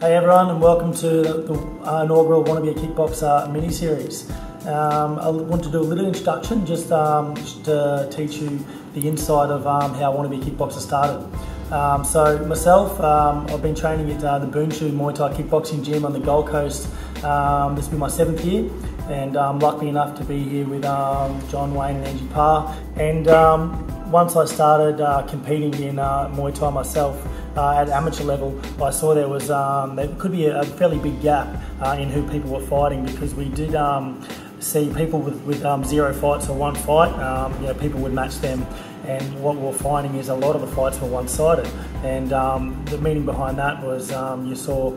Hey everyone, and welcome to the inaugural Wanna Be a Kickboxer mini-series. I want to do a little introduction just to teach you the inside of how Wanna Be a Kickboxer started. So myself, I've been training at the Boonshoo Muay Thai Kickboxing Gym on the Gold Coast. This will be my 7th year, and I'm lucky enough to be here with John Wayne and Angie Parr. And once I started competing in Muay Thai myself, at amateur level, I saw there could be a fairly big gap in who people were fighting, because we did see people with zero fights or one fight. You know, people would match them, and what we were finding is a lot of the fights were one-sided. And the meaning behind that was you saw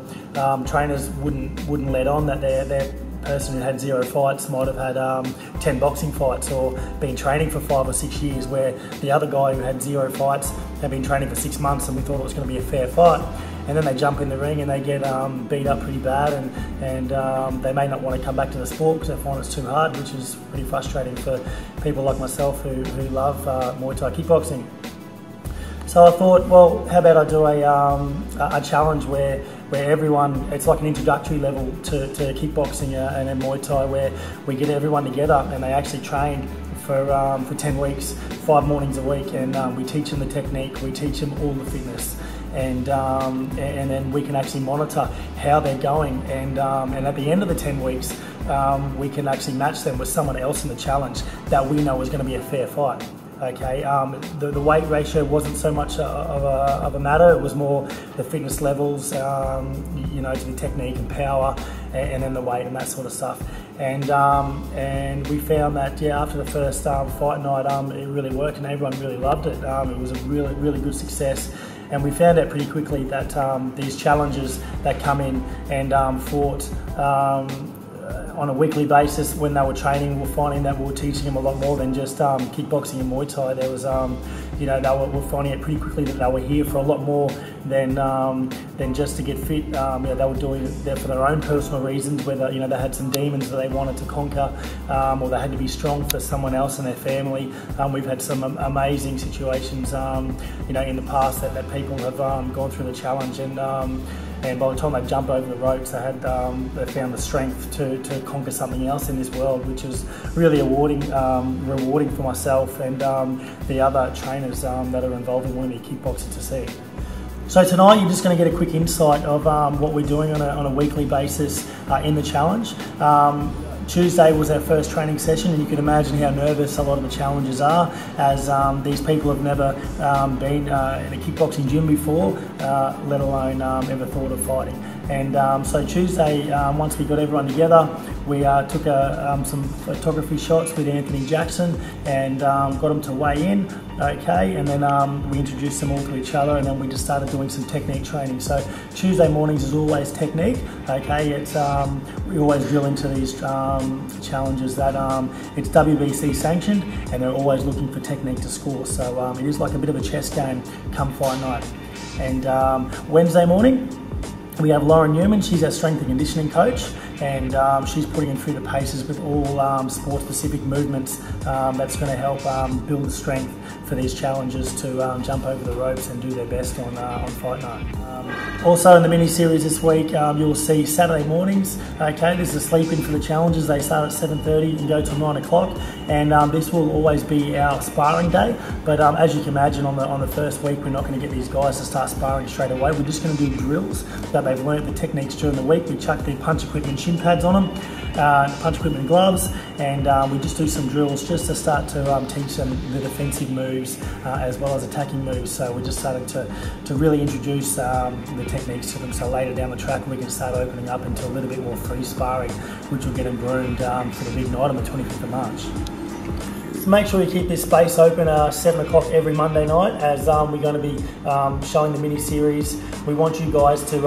trainers wouldn't let on that their person who had zero fights might have had 10 boxing fights or been training for 5 or 6 years, where the other guy who had zero fights had been training for 6 months, and we thought it was going to be a fair fight. And then they jump in the ring and they get beat up pretty bad, and they may not want to come back to the sport because they find it's too hard, which is pretty frustrating for people like myself who love Muay Thai kickboxing. So I thought, well, how about I do a challenge where everyone, it's like an introductory level to kickboxing and then Muay Thai, where we get everyone together and they actually train for 10 weeks, 5 mornings a week, and we teach them the technique, we teach them all the fitness. And then we can actually monitor how they're going, and at the end of the 10 weeks, we can actually match them with someone else in the challenge that we know is going to be a fair fight. Okay, the weight ratio wasn't so much of a matter. It was more the fitness levels, you know, to the technique and power, and then the weight and that sort of stuff. And we found that, yeah, after the first fight night, it really worked and everyone really loved it. It was a really, really good success. And we found out pretty quickly that these challenges that come in and fought on a weekly basis when they were training, we were finding that we were teaching them a lot more than just kickboxing and Muay Thai. There was, you know, we were finding it pretty quickly that they were here for a lot more than just to get fit. You know, they were doing it for their own personal reasons, whether, you know, they had some demons that they wanted to conquer, or they had to be strong for someone else in their family. We've had some amazing situations, you know, in the past that people have gone through the challenge, and by the time they jumped over the ropes, they found the strength to conquer something else in this world, which is really rewarding for myself and the other trainers that are involved in Wanna Be a Kickboxer to see. So tonight you're just going to get a quick insight of what we're doing on a weekly basis in the challenge. Tuesday was our first training session, and you can imagine how nervous a lot of the challenges are, as these people have never been in a kickboxing gym before, let alone ever thought of fighting. And so Tuesday, once we got everyone together, we took some photography shots with Anthony Jackson and got him to weigh in, okay, and then we introduced them all to each other, and then we just started doing some technique training. So Tuesday mornings is always technique, okay, it's, we always drill into these challenges that it's WBC sanctioned, and they're always looking for technique to score, so it is like a bit of a chess game come fight night. And Wednesday morning, we have Lauren Newman. She's our strength and conditioning coach, and she's putting in through the paces with all sport-specific movements that's going to help build the strength for these challengers to jump over the ropes and do their best on fight night. Also in the mini-series this week, you'll see Saturday mornings. Okay, this is a sleep-in for the challenges. They start at 7:30 and go till 9 o'clock, and this will always be our sparring day. But as you can imagine, on the first week, we're not going to get these guys to start sparring straight away. We're just going to do drills that they've learnt the techniques during the week. We chuck the punch equipment shin pads on them, punch equipment gloves, and we just do some drills just to start to teach them the defensive moves as well as attacking moves. So we're just starting to really introduce the techniques to them, so later down the track we can start opening up into a little bit more free sparring, which will get them groomed for the big night on the 25th of March. So make sure you keep this space open at 7 o'clock every Monday night, as we're going to be showing the mini-series. We want you guys to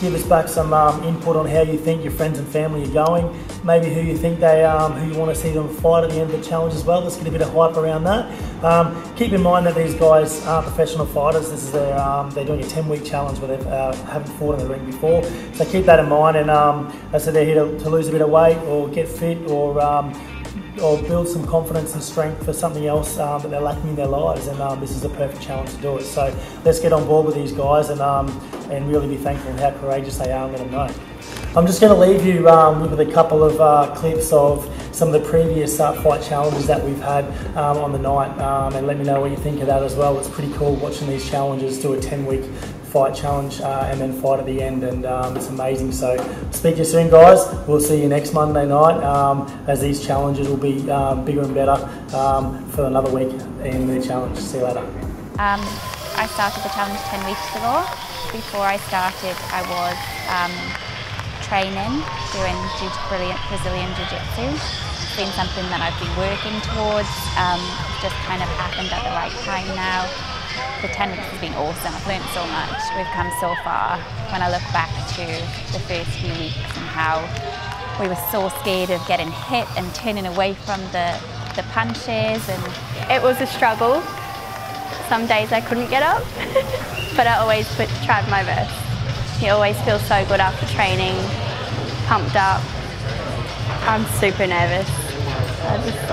give us back some input on how you think your friends and family are going, maybe who you think who you want to see them fight at the end of the challenge as well. Let's get a bit of hype around that. Keep in mind that these guys are professional fighters. This is they're doing a 10-week challenge where they haven't fought in the ring before. So keep that in mind, and as I said, they're here to lose a bit of weight or get fit or or build some confidence and strength for something else that they're lacking in their lives, and this is a perfect challenge to do it. So let's get on board with these guys and really be thankful for how courageous they are and let them know. I'm just going to leave you with a couple of clips of some of the previous fight challenges that we've had on the night, and let me know what you think of that as well. It's pretty cool watching these challenges do a 10-week fight challenge and then fight at the end, and it's amazing. So speak to you soon, guys. We'll see you next Monday night as these challenges will be bigger and better for another week in the challenge. See you later. I started the challenge 10 weeks ago. Before I started, I was training, doing brilliant Brazilian Jiu-Jitsu. It's been something that I've been working towards. Just kind of happened at the right time now. The 10 weeks has been awesome. I've learned so much. We've come so far. When I look back to the first few weeks and how we were so scared of getting hit and turning away from the punches, and it was a struggle. Some days I couldn't get up, but I always tried my best. You always feel so good after training, pumped up. I'm super nervous.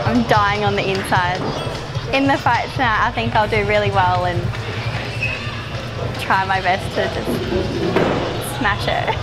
I'm dying on the inside. In the fight tonight, I think I'll do really well and try my best to just smash it.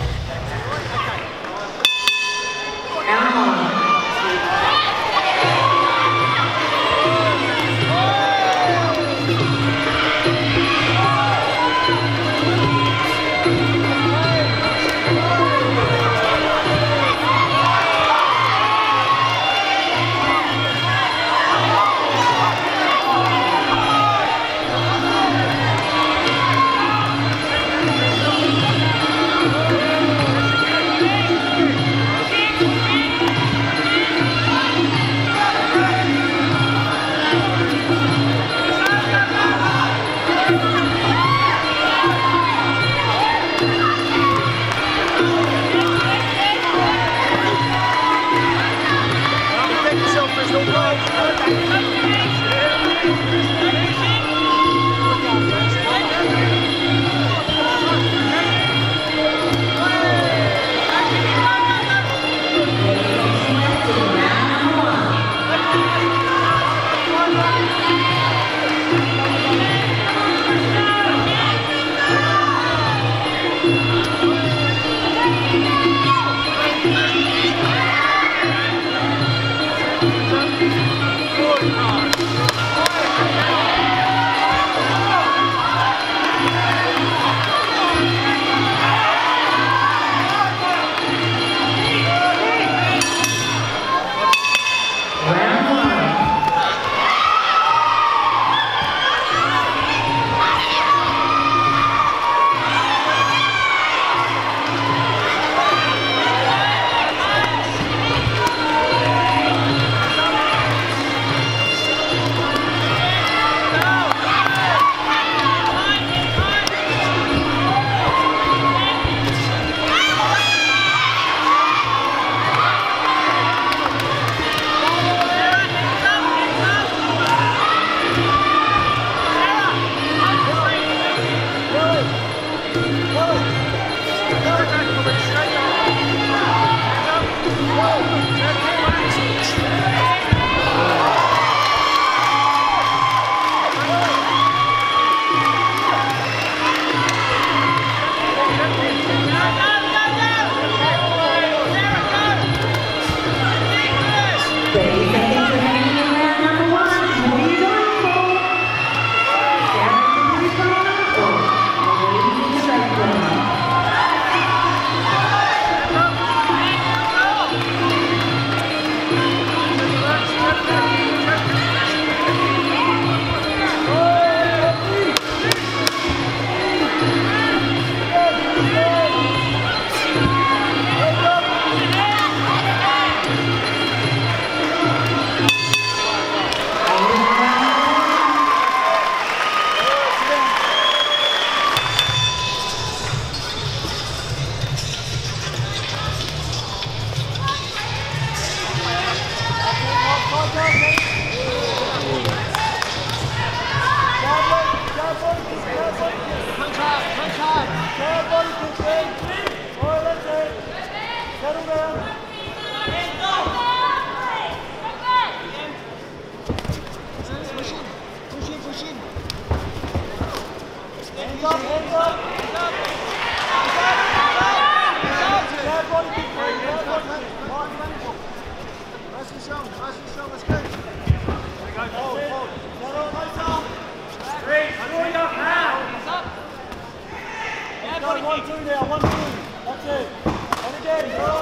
down, one move. That's it. On the day, bro.